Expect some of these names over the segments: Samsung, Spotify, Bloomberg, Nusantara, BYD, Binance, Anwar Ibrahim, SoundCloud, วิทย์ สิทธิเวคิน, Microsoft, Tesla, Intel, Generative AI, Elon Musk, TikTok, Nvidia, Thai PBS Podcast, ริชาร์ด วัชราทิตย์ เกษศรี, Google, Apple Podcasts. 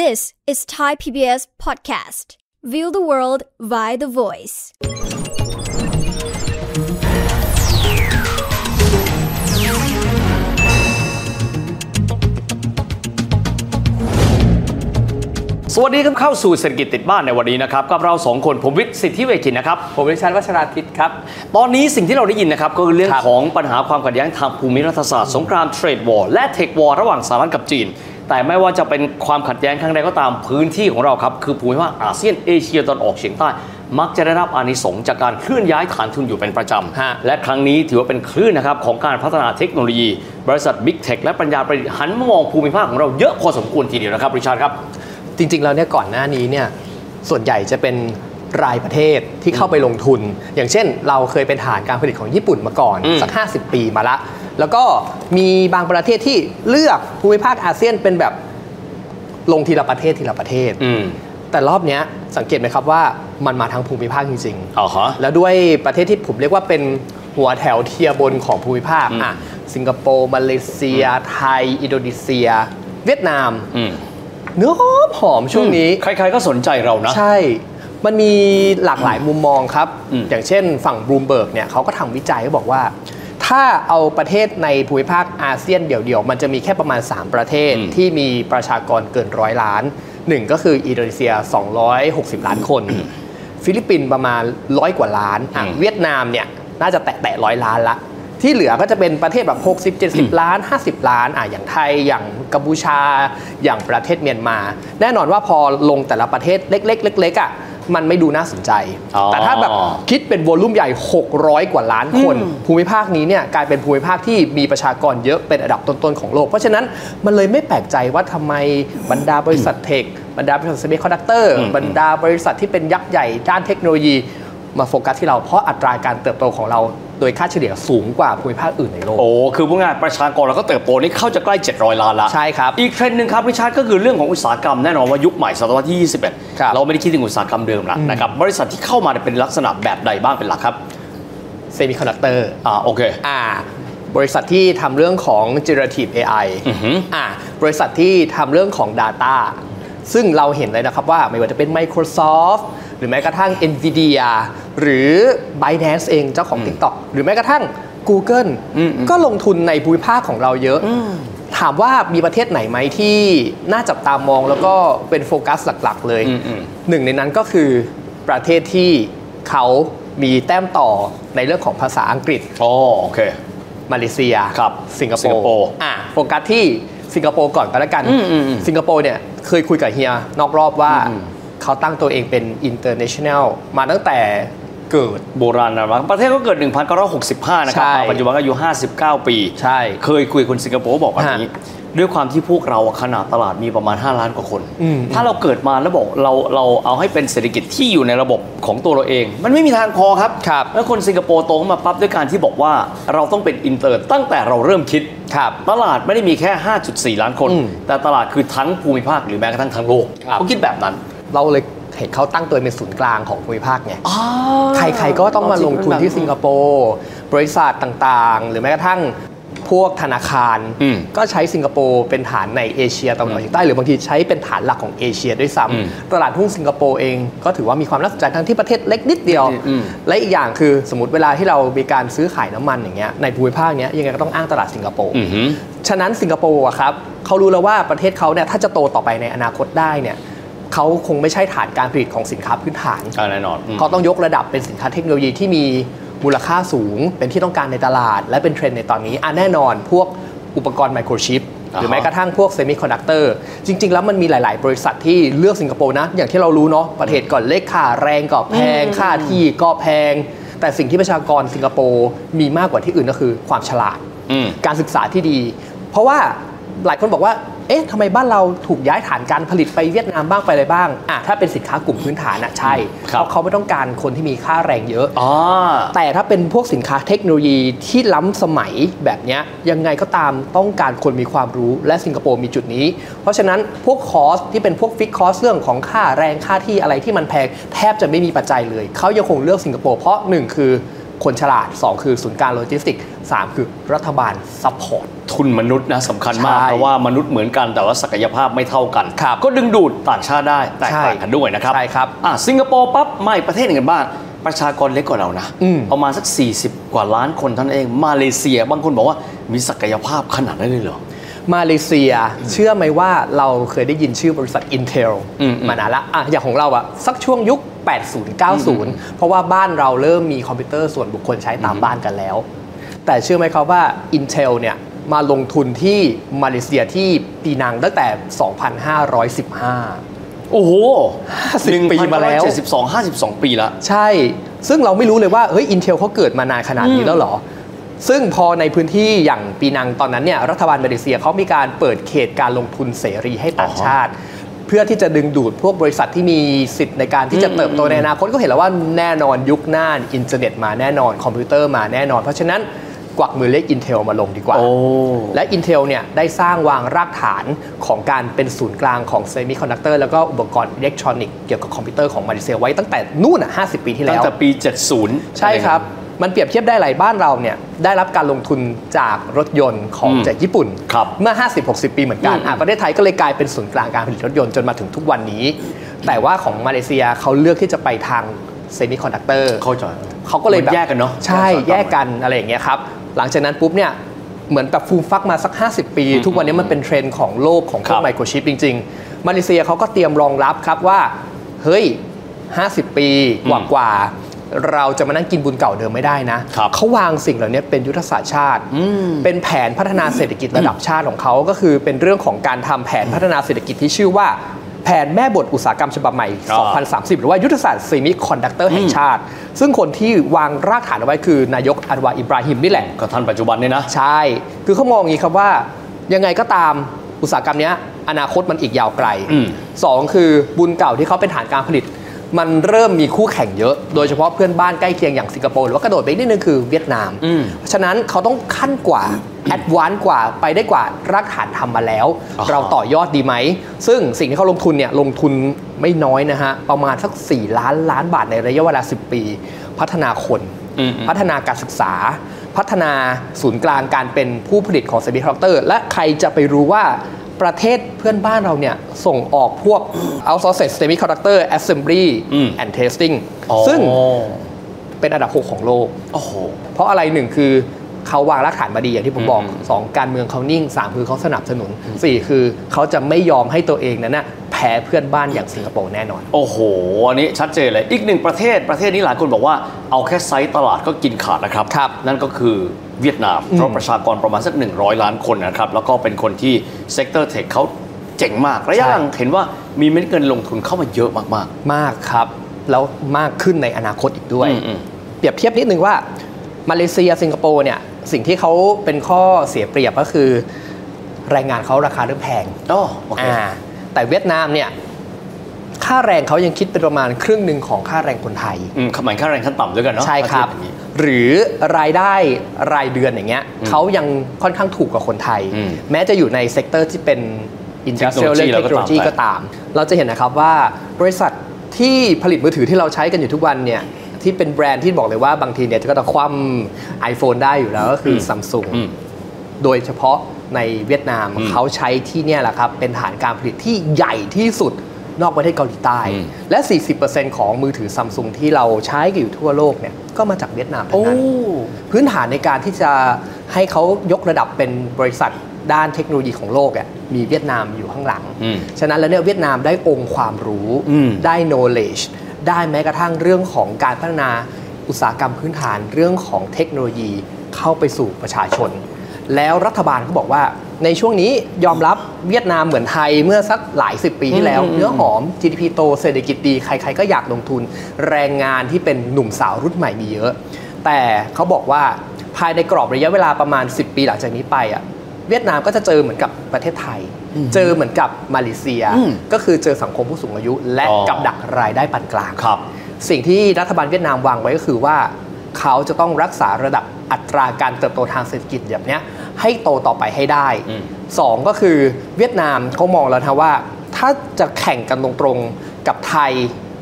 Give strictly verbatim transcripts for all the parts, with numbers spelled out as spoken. This is Thai พี บี เอส Podcast. View the world via the voice. สวัสดีครับเข้าสู่เศรษฐกิจติดบ้านในวันนี้นะครับกับเราสองคนผมวิทย์สิทธิเวคินนะครับผมวิชัยวัชราทิตย์ครับตอนนี้สิ่งที่เราได้ยินนะครับก็คือเรื่องของปัญหาความขัดแย้งทางภูมิรัฐศาสตร์สงครามเทรดวอร์และเทควอร์ระหว่างสหรัฐกับจีนแต่ไม่ว่าจะเป็นความขัดแย้งครั้งใดก็ตามพื้นที่ของเราครับคือภูมิภาคอาเซียนเอเชียตะวันออกเฉียงใต้มักจะได้รับอานิสงส์จากการเคลื่อนย้ายฐานทุนอยู่เป็นประจำและครั้งนี้ถือว่าเป็นคลื่นนะครับของการพัฒนาเทคโนโลยีบริษัทบิ๊กเทคและปัญญาประดิษฐ์หันมามองภูมิภาคของเราเยอะพอสมควรทีเดียวนะครับริชาร์ดครับจริงๆแล้วเนี่ยก่อนหน้านี้เนี่ยส่วนใหญ่จะเป็นรายประเทศที่เข้าไปลงทุนอย่างเช่นเราเคยเป็นฐานการผลิตของญี่ปุ่นมาก่อนสักห้าสิบปีมาละแล้วก็มีบางประเทศที่เลือกภูมิภาคอาเซียนเป็นแบบลงทีละประเทศทีละประเทศแต่รอบนี้สังเกตไหมครับว่ามันมาทั้งภูมิภาคจริงๆ uh-huh. แล้วด้วยประเทศที่ผมเรียกว่าเป็นหัวแถวเทียบนของภูมิภาคอ่ะสิงคโปร์มาเลเซียไทยอินโดนีเซียเวียดนามเนื้อหอมช่วงนี้ใครๆก็สนใจเรานะใช่มันมีหลากหลายมุมมองครับอย่างเช่นฝั่ง Bloomberg เนี่ยเขาก็ทำวิจัยเขาบอกว่าถ้าเอาประเทศในภูมิภาคอาเซียนเดี่ยวๆมันจะมีแค่ประมาณสามประเทศที่มีประชากรเกินร้อยล้านหนึ่งก็คืออินโดนีเซียสองร้อยหกสิบล้านคนฟิลิปปินส์ประมาณร้อยกว่าล้านเวียดนามเนี่ยน่าจะแตะๆร้อยล้านละที่เหลือก็จะเป็นประเทศแบบหกสิบ เจ็ดสิบล้านห้าสิบล้านอ่ะอย่างไทยอย่างกัมพูชาอย่างประเทศเมียนมาแน่นอนว่าพอลงแต่ละประเทศเล็กๆเล็กๆอ่ะมันไม่ดูน่าสนใจแต่ถ้าแบบคิดเป็นวอลลุ่มใหญ่หกร้อยกว่าล้านคนภูมิภาคนี้เนี่ยกลายเป็นภูมิภาคที่มีประชากรเยอะเป็นอันดับต้นๆของโลกเพราะฉะนั้นมันเลยไม่แปลกใจว่าทำไมบรรดาบริษัทเทคบรรดาบริษัทเซมิคอนดักเตอร์บรรดาบริษัทที่เป็นยักษ์ใหญ่ด้านเทคโนโลยีมาโฟกัสที่เราเพราะอัตราการเติบโตของเราโดยค่าเฉลี่ยสูงกว่าภูมิภาคอื่นในโลกโอ้คือพวกงานประชากรเราก็เติบโตนี่เข้าจะใกล้เจ็ดร้อยล้านละใช่ครับอีกเทรนด์นึงครับริชาร์ดก็คือเรื่องของอุตสาหกรรมแน่นอนว่ายุคใหม่ศตวรรษที่ยี่สิบเอ็ดเราไม่ได้คิดถึงอุตสาหกรรมเดิมละนะครับบริษัทที่เข้ามาเป็นลักษณะแบบใดบ้างเป็นหลักครับเซมิคอนดักเตอร์อ่าโอเคอ่าบริษัทที่ทำเรื่องของ Generative เอ ไอ อ่าบริษัทที่ทำเรื่องของ Data ซึ่งเราเห็นเลยนะครับว่าไม่ว่าจะเป็น Microsoftหรือแม้กระทั่ง Nvidia หรือ Binance เองเจ้าของ TikTok หรือแม้กระทั่ง Google ก็ลงทุนในภูมิภาคของเราเยอะถามว่ามีประเทศไหนไหมที่น่าจับตามองแล้วก็เป็นโฟกัสหลักๆเลยหนึ่งในนั้นก็คือประเทศที่เขามีแต้มต่อในเรื่องของภาษาอังกฤษโอเคมาเลเซียครับสิงคโปร์อ่ะโฟกัสที่สิงคโปร์ก่อนก็แล้วกันสิงคโปร์เนี่ยเคยคุยกับเฮียนอกรอบว่าเขาตั้งตัวเองเป็น international มาตั้งแต่เกิดโบราณนะครับประเทศก็เกิดหนึ่งพันเก้าร้อยหกสิบห้านะครับปัจจุบันอายุห้าสิบเก้าปีใช่เคยคุยคนสิงคโปร์บอกแบบนี้ด้วยความที่พวกเราขนาดตลาดมีประมาณห้าล้านกว่าคนถ้าเราเกิดมาแล้วบอกเราเราเอาให้เป็นเศรษฐกิจที่อยู่ในระบบของตัวเราเองมันไม่มีทางพอครับแล้วคนสิงคโปร์โตขึ้นมาปั๊บด้วยการที่บอกว่าเราต้องเป็นอินเตอร์ตั้งแต่เราเริ่มคิดตลาดไม่ได้มีแค่ ห้าจุดสี่ ล้านคนแต่ตลาดคือทั้งภูมิภาคหรือแม้กระทั่งทั้งโลกเขาคิดแบบนั้นเราเลยเห็นเขาตั้งตัวเป็นศูนย์กลางของภูมิภาคไงใครๆก็ต้องมาลงทุนที่สิงคโปร์บริษัทต่างๆหรือแม้กระทั่งพวกธนาคารก็ใช้สิงคโปร์เป็นฐานในเอเชียตะวันออกเฉียงใต้หรือบางทีใช้เป็นฐานหลักของเอเชียด้วยซ้ำตลาดหุ้นสิงคโปร์เองก็ถือว่ามีความน่าสนใจทั้งที่ประเทศเล็กนิดเดียวและอีกอย่างคือสมมติเวลาที่เรามีการซื้อขายน้ำมันอย่างเงี้ยในภูมิภาคเนี้ยยังไงก็ต้องอ้างตลาดสิงคโปร์ฉะนั้นสิงคโปร์อะครับเขารู้แล้วว่าประเทศเขาเนี่ยถ้าจะโตต่อไปในอนาคตได้เนี่ยเขาคงไม่ใช่ฐานการผลิตของสินค้าพื้นฐานแน่นอนเขาต้องยกระดับเป็นสินค้าเทคโนโลยีที่มีมูลค่าสูงเป็นที่ต้องการในตลาดและเป็นเทรนด์ในตอนนี้อ่ะแน่นอนพวกอุปกรณ์ไมโครชิปหรือแม้กระทั่งพวกเซมิคอนดักเตอร์จริงๆแล้วมันมีหลายๆบริษัทที่เลือกสิงคโปร์นะอย่างที่เรารู้เนาะประเทศก่อนเล็กค่าแรงก็แพงค่าที่ก็แพงแต่สิ่งที่ประชากรสิงคโปร์มีมากกว่าที่อื่นก็คือความฉลาดการศึกษาที่ดีเพราะว่าหลายคนบอกว่าเอ๊ะทำไมบ้านเราถูกย้ายฐานการผลิตไปเวียดนามบ้างไปอะไรบ้างอ่ะถ้าเป็นสินค้ากลุ่มพื้นฐานอ่ะใช่เพราะเขาไม่ต้องการคนที่มีค่าแรงเยอะอ๋อแต่ถ้าเป็นพวกสินค้าเทคโนโลยีที่ล้ำสมัยแบบเนี้ยยังไงก็ตามต้องการคนมีความรู้และสิงคโปร์มีจุดนี้เพราะฉะนั้นพวกคอสที่เป็นพวกฟิกคอสเรื่องของค่าแรงค่าที่อะไรที่มันแพงแทบจะไม่มีปัจจัยเลยเขายังคงเลือกสิงคโปร์เพราะหนึ่งคือ คนฉลาดสองคือศูนย์กลางโลจิสติกส์สามคือรัฐบาลซัพพอร์ตทุนมนุษย์นะสำคัญมากเพราะว่ามนุษย์เหมือนกันแต่ว่าศักยภาพไม่เท่ากันก็ดึงดูดต่างชาติได้แตกต่างกันด้วยนะครับใช่ครับอ่ะสิงคโปร์ปั๊บไม่ประเทศหนึ่งกันบ้างประชากรเล็กกว่าเรานะประมาณสักสี่สิบกว่าล้านคนเท่านั้นเองมาเลเซียบางคนบอกว่ามีศักยภาพขนาดนั้นเลยเหรอมาเลเซียเชื่อไหมว่าเราเคยได้ยินชื่อบริษัท Intel มานานละอ่ะอย่างของเราอะสักช่วงยุคแปดสิบ เก้าสิบเพราะว่าบ้านเราเริ่มมีคอมพิวเตอร์ส่วนบุคคลใช้ตามบ้านกันแล้วแต่เชื่อไหมครับว่า Intel เนี่ยมาลงทุนที่มาเลเซียที่ปีนังตั้งแต่ สองพันห้าร้อยสิบห้า โอ้โห ห้าสิบ ปีมาแล้ว เจ็ดสิบสอง ห้าสิบสอง ปีแล้วใช่ซึ่งเราไม่รู้เลยว่าเฮ้ย Intel เขาเกิดมานานขนาดนี้แล้วเหรอซึ่งพอในพื้นที่อย่างปีนังตอนนั้นเนี่ยรัฐบาลมาเลเซียเขามีการเปิดเขตการลงทุนเสรีให้ต่างชาติเพื่อที่จะดึงดูดพวกบริษัทที่มีสิทธิ์ในการที่จะเติบโตในอนาคตก็เห็นแล้วว่าแน่นอนยุคหน้าอินเทอร์เน็ตมาแน่นอนคอมพิวเตอร์มาแน่นอนเพราะฉะนั้นกวักมือเรียก Intel มาลงดีกว่า oh. และ Intel เนี่ยได้สร้างวางรากฐานของการเป็นศูนย์กลางของเซมิคอนดักเตอร์แล้วก็อุปกรณ์อิเล็กทรอนิกส์เกี่ยวกับคอมพิวเตอร์ของมาเลเซียไว้ตั้งแต่นู่นน่ะห้าสิบ ปีที่แล้วตั้งแต่ปี เจ็ดสิบ ใช่ครับมันเปรียบเทียบได้หลายบ้านเราเนี่ยได้รับการลงทุนจากรถยนต์ของจากญี่ปุ่นเมื่อ ห้าสิบ หกสิบ ปีเหมือนกันประเทศไทยก็เลยกลายเป็นศูนย์กลางการผลิตรถยนต์จนมาถึงทุกวันนี้แต่ว่าของมาเลเซียเขาเลือกที่จะไปทางเซมิคอนดักเตอร์เขาจอดเขาก็เลยแบบแยกกันเนาะใช่แยกกันอะไรอย่างเงี้ยครับหลังจากนั้นปุ๊บเนี่ยเหมือนแบบฟูมฟักมาสักห้าสิบ ปีทุกวันนี้มันเป็นเทรนด์ของโลกของพวกไมโครชิปจริงๆมาเลเซียเขาก็เตรียมรองรับครับว่าเฮ้ยห้าสิบ ปีกว่าเราจะมานั่งกินบุญเก่าเดิมไม่ได้นะเขาวางสิ่งเหล่านี้เป็นยุทธศาสตร์ชาติเป็นแผนพัฒนาเศรษฐกิจระดับชาติของเขาก็คือเป็นเรื่องของการทำแผนพัฒนาเศรษฐกิจที่ชื่อว่าแผนแม่บทอุตสาหกรรมฉบับใหม่ สองพันสามสิบ หรือว่ายุทธศาสตร์เซมิคอนดักเตอร์แห่งชาติซึ่งคนที่วางรากฐานเอาไว้คือนายกอันวาอิบราฮิมนี่แหละก็ท่านปัจจุบันนี่นะใช่คือเขามองอย่างนี้ครับว่ายังไงก็ตามอุตสาหกรรมนี้อนาคตมันอีกยาวไกลสองคือบุญเก่าที่เขาเป็นฐานการผลิตมันเริ่มมีคู่แข่งเยอะโดยเฉพาะเพื่อนบ้านใกล้เคียงอย่างสิงคโปร์หรือว่ากระโดดไปนิดนึงคือเวียดนามเพราะฉะนั้นเขาต้องขั้นกว่าแอดวานซ์กว่าไปได้กว่ารากฐานทำมาแล้ว uh-huh. เราต่อยอดดีไหมซึ่งสิ่งที่เขาลงทุนเนี่ยลงทุนไม่น้อยนะฮะประมาณสักสี่ล้านล้านบาทในระยะเวลาสิบปีพัฒนาคนพัฒนาการศึกษาพัฒนาศูนย์กลางการเป็นผู้ผลิตของเซมิคอนดักเตอร์และใครจะไปรู้ว่าประเทศเพื่อนบ้านเราเนี่ยส่งออกพวก outsourced semiconductor assembly and testing ซึ่งเป็นอันดับหกของโลกโอ้โหเพราะอะไรหนึ่งคือเขาวางรากฐานมาดีอย่างที่ผมบอกสองการเมืองเขานิ่งสามคือเขาสนับสนุนสี่คือเขาจะไม่ยอมให้ตัวเองนั้นนะแพ้เพื่อนบ้านอย่างสิงคโปร์แน่นอนโอ้โหอันนี้ชัดเจนเลยอีกหนึ่งประเทศประเทศนี้หลายคนบอกว่าเอาแค่ไซส์ตลาดก็กินขาดนะครับนั่นก็คือเวียดนามเพราะประชากรประมาณสักหนึ่งร้อยล้านคนนะครับแล้วก็เป็นคนที่เซกเตอร์เทคเขาเจ๋งมากระยะหลังเห็นว่ามีเม็ดเงินลงทุนเข้ามาเยอะมากมากมากครับแล้วมากขึ้นในอนาคตอีกด้วยเปรียบเทียบนิดนึงว่ามาเลเซียสิงคโปร์เนี่ยสิ่งที่เขาเป็นข้อเสียเปรียบก็คือแรงงานเขาราคาเริ่มแพงอ๋อโอเคแต่เวียดนามเนี่ยค่าแรงเขายังคิดเป็นประมาณครึ่งหนึ่งของค่าแรงคนไทยอืมเหมือนค่าแรงขั้นต่ำด้วยกันเนาะใช่ครับหรือรายได้รายเดือนอย่างเงี้ยเขายังค่อนข้างถูกกว่าคนไทยแม้จะอยู่ในเซกเตอร์ที่เป็น Industrial เทคโนโลยีก็ตามเราจะเห็นนะครับว่าบริษัทที่ผลิตมือถือที่เราใช้กันอยู่ทุกวันเนี่ยที่เป็นแบรนด์ที่บอกเลยว่าบางทีเนี่ยจะก็จะคว่ำ iPhone ได้อยู่แล้วก็คือ Samsung โดยเฉพาะในเวียดนามเขาใช้ที่เนี่ยแหละครับเป็นฐานการผลิตที่ใหญ่ที่สุดนอกประเทศเกาหลีใต้และ สี่สิบเปอร์เซ็นต์ ของมือถือ Samsung ที่เราใช้กันอยู่ทั่วโลกเนี่ยก็มาจากเวียดนามทั้งนั้นพื้นฐานในการที่จะให้เขายกระดับเป็นบริษัทด้านเทคโนโลยีของโลกอ่ะมีเวียดนามอยู่ข้างหลังฉะนั้นแล้วเนี่ยเวียดนามได้องค์ความรู้ได้ knowledge ได้แม้กระทั่งเรื่องของการพัฒนาอุตสาหกรรมพื้นฐานเรื่องของเทคโนโลยีเข้าไปสู่ประชาชนแล้วรัฐบาลก็บอกว่าในช่วงนี้ยอมรับเวียดนามเหมือนไทยเมื่อสักหลายสิบปีที่แล้วเนื้อหอม จี ดี พี โตเศรษฐกิจดีใครๆก็อยากลงทุนแรงงานที่เป็นหนุ่มสาวรุ่นใหม่มีเยอะแต่เขาบอกว่าภายในกรอบระยะเวลาประมาณสิบปีหลังจากนี้ไปอ่ะเวียดนามก็จะเจอเหมือนกับประเทศไทยเจอเหมือนกับมาเลเซียก็คือเจอสังคมผู้สูงอายุและกับดักรายได้ปานกลางสิ่งที่รัฐบาลเวียดนามวางไว้ก็คือว่าเขาจะต้องรักษาระดับอัตราการเติบโตทางเศรษฐกิจแบบนี้ให้โตต่อไปให้ได้สองก็คือเวียดนามเขามองแล้วนะว่าถ้าจะแข่งกันตรงๆกับไทย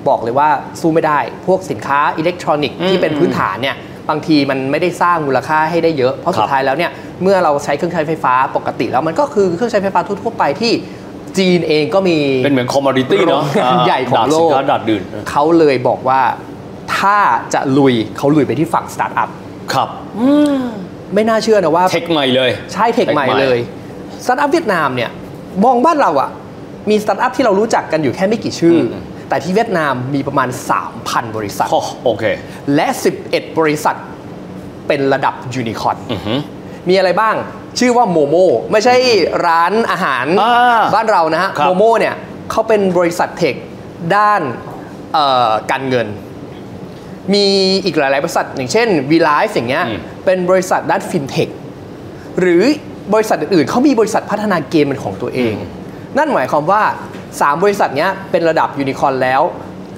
บอกเลยว่าสู้ไม่ได้พวกสินค้าอิเล็กทรอนิกส์ที่เป็นพื้นฐานเนี่ย บางทีมันไม่ได้สร้างมูลค่าให้ได้เยอะเพราะสุดท้ายแล้วเนี่ยเมื่อเราใช้เครื่องใช้ไฟฟ้าปกติแล้วมันก็คือเครื่องใช้ไฟฟ้าทั่วๆไปที่จีนเองก็มีเป็นเหมือนคอมมอดิตี้เนาะใหญ่ของโลกเขาเลยบอกว่าถ้าจะลุยเขาลุยไปที่ฝั่งสตาร์ทอัพครับไม่น่าเชื่อนะว่าเทคใหม่เลยใช่เทคใหม่เลยสตาร์ทอัพเวียดนามเนี่ยมองบ้านเราอะมีสตาร์ทอัพที่เรารู้จักกันอยู่แค่ไม่กี่ชื่อแต่ที่เวียดนามมีประมาณ สามพัน บริษัทโอเคและสิบเอ็ดบริษัทเป็นระดับยูนิคอร์นมีอะไรบ้างชื่อว่าโมโมไม่ใช่ร้านอาหารบ้านเรานะฮะโมโมเนี่ยเขาเป็นบริษัทเทคด้านการเงินมีอีกหลายๆบริษัทอย่างเช่น วี ไลฟ์ อย่างเงี้ยเป็นบริษัทด้านฟินเทคหรือบริษัทอื่นๆเขามีบริษัทพัฒนาเกมเป็นของตัวเองนั่นหมายความว่าสามบริษัทเนี้ยเป็นระดับยูนิคอร์นแล้ว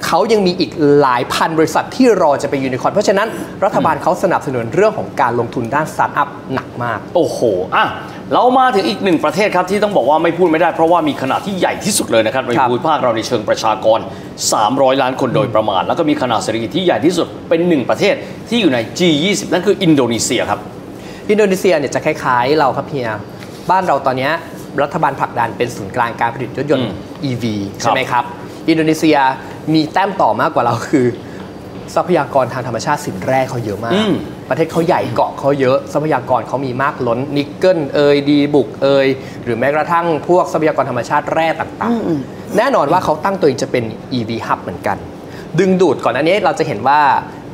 เขายังมีอีกหลายพันบริษัทที่รอจะไปยูนิคอร์นเพราะฉะนั้นรัฐบาลเขาสนับสนุนเรื่องของการลงทุนด้านสตาร์ทอัพหนักมากโอ้โหอ่ะเรามาถึงอีกหนึ่งประเทศครับที่ต้องบอกว่าไม่พูดไม่ได้เพราะว่ามีขนาดที่ใหญ่ที่สุดเลยนะครับในภูมิภาคเราในเชิงประชากรสามร้อยล้านคนโดยประมาณแล้วก็มีขนาดเศรษฐกิจที่ใหญ่ที่สุดเป็นหนึ่งประเทศที่อยู่ใน จี ยี่สิบ นั่นคืออินโดนีเซียครับอินโดนีเซียเนี่ยจะคล้ายๆเราครับเฮียบ้านเราตอนนี้รัฐบาลผลักดันเป็นศูนย์กลางการผลิตรถยนต์ อี วี ใช่ไหมครับอินโดนีเซียมีแต้มต่อมากกว่าเราคือทรัพยากรทางธรรมชาติสินแร่เขาเยอะมากประเทศเขาใหญ่เกาะเขาเยอะทรัพยากรเขามีมากล้นนิกเกิลเอยดีบุกเอยหรือแม้กระทั่งพวกทรัพยากรธรรมชาติแร่ต่างๆแน่นอนว่าเขาตั้งตัวเองจะเป็น อี วี Hub เหมือนกันดึงดูดก่อนอันนี้เราจะเห็นว่า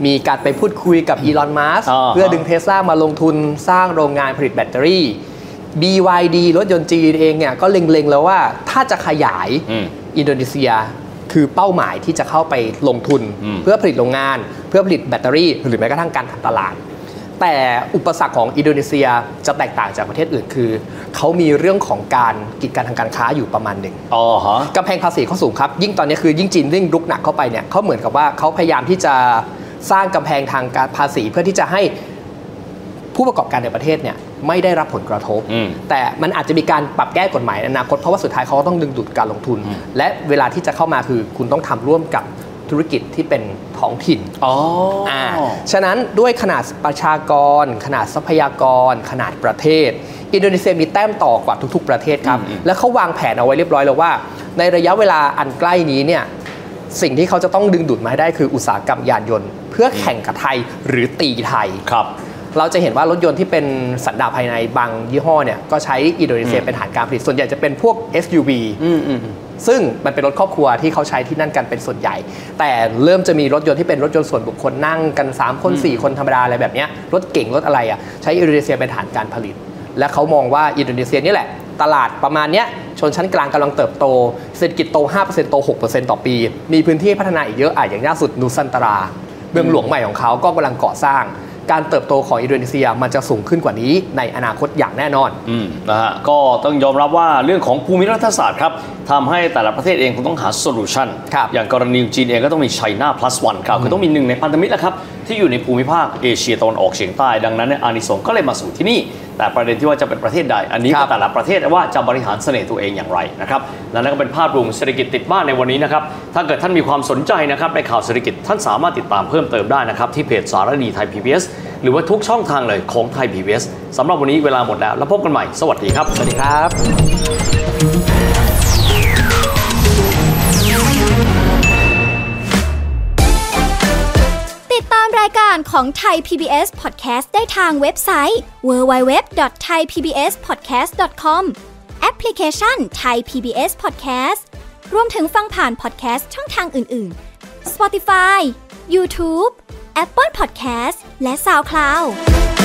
มีการไปพูดคุยกับอีลอนมัสก์เพื่อดึงเทสลามาลงทุนสร้างโรงงานผลิตแบตเตอรี่ บี วาย ดี รถยนต์จีนเองเนี่ยก็เล็งๆแล้วว่าถ้าจะขยายอินโดนีเซียคือเป้าหมายที่จะเข้าไปลงทุนเพื่อผลิตโรงงานเพื่อผลิตแบตเตอรี่หรือแม้กระทั่งการทำตลาดแต่อุปสรรคของอินโดนีเซียจะแตกต่างจากประเทศอื่นคือเขามีเรื่องของการกีดกันทางการค้าอยู่ประมาณหนึ่งอ๋อฮะกำแพงภาษีเขาสูงครับยิ่งตอนนี้คือยิ่งจีนยิ่งรุกหนักเข้าไปเนี่ยเขาเหมือนกับว่าเขาพยายามที่จะสร้างกำแพงทางการภาษีเพื่อที่จะให้ผู้ประกอบการในประเทศเนี่ยไม่ได้รับผลกระทบแต่มันอาจจะมีการปรับแก้กฎหมายในอนาคตเพราะว่าสุดท้ายเขาก็ต้องดึงดูดการลงทุนและเวลาที่จะเข้ามาคือคุณต้องทำร่วมกับธุรกิจที่เป็นท้องถิ่นอ๋ออ่าฉะนั้นด้วยขนาดประชากรขนาดทรัพยากรขนาดประเทศอินโดนีเซียมีแต้มต่อกว่าทุกๆประเทศครับและเขาวางแผนเอาไว้เรียบร้อยแล้วว่าในระยะเวลาอันใกล้นี้เนี่ยสิ่งที่เขาจะต้องดึงดูดมาให้ได้คืออุตสาหกรรมยานยนต์เพื่อแข่งกับไทยหรือตีไทยครับเราจะเห็นว่ารถยนต์ที่เป็นสันดาปภายในบางยี่ห้อเนี่ยก็ใช้อินโดนีเซียเป็นฐานการผลิตส่วนใหญ่จะเป็นพวก เอส ยู วี ซึ่งมันเป็นรถครอบครัวที่เขาใช้ที่นั่นกันเป็นส่วนใหญ่แต่เริ่มจะมีรถยนต์ที่เป็นรถยนต์ส่วนบุคคลนั่งกันสามคนสี่คนธรรมดาอะไรแบบนี้รถเก๋งรถอะไรอ่ะใช้อินโดนีเซียเป็นฐานการผลิตและเขามองว่าอินโดนีเซียนี่แหละตลาดประมาณเนี้ยชนชั้นกลางกำลังเติบโตเศรษฐกิจโต ห้าเปอร์เซ็นต์ โต หกเปอร์เซ็นต์ ต่อปีมีพื้นที่พัฒนาอีกเยอะอ่ะอย่างล่าสุดนูซันตาราเมืองหลวงใหม่ของเขาก็กำลังก่อสร้างการเติบโตของอินโดนีเซียมันจะสูงขึ้นกว่านี้ในอนาคตอย่างแน่นอนอืมนะฮะก็ต้องยอมรับว่าเรื่องของภูมิรัฐศาสตร์ครับทำให้แต่ละประเทศเองคงต้องหาโซลูชันอย่างกรณีจีนเองก็ต้องมีไชน่า plus one ครับคือต้องมีหนึ่งในพันธมิตรแล้วครับที่อยู่ในภูมิภาคเอเชียตะวันออกเฉียงใต้ดังนั้นอานิสงส์ก็เลยมาสู่ที่นี่แต่ประเด็นที่ว่าจะเป็นประเทศใดอันนี้ก็แต่ละประเทศว่าจะบริหารเสน่ห์ตัวเองอย่างไรนะครับและนั่นก็เป็นภาพรวมเศรษฐกิจติดบ้านในวันนี้นะครับถ้าเกิดท่านมีความสนใจนะครับในข่าวเศรษฐกิจท่านสามารถติดตามเพิ่มเติมได้นะครับที่เพจสารดีไทย พี บี เอส หรือว่าทุกช่องทางเลยของไทย พี บี เอส สำหรับวันนี้เวลาหมดแล้วแล้วพบกันใหม่สวัสดีครับสวัสดีครับรายการของ Thai พี บี เอส Podcast ได้ทางเว็บไซต์ ดับเบิลยู ดับเบิลยู ดับเบิลยู ดอท ไทย พี บี เอส พอดแคสต์ ดอท คอม แอปพลิเคชัน Thai พี บี เอส Podcast รวมถึงฟังผ่าน Podcast ช่องทางอื่นๆ Spotify, YouTube, Apple Podcasts และ SoundCloud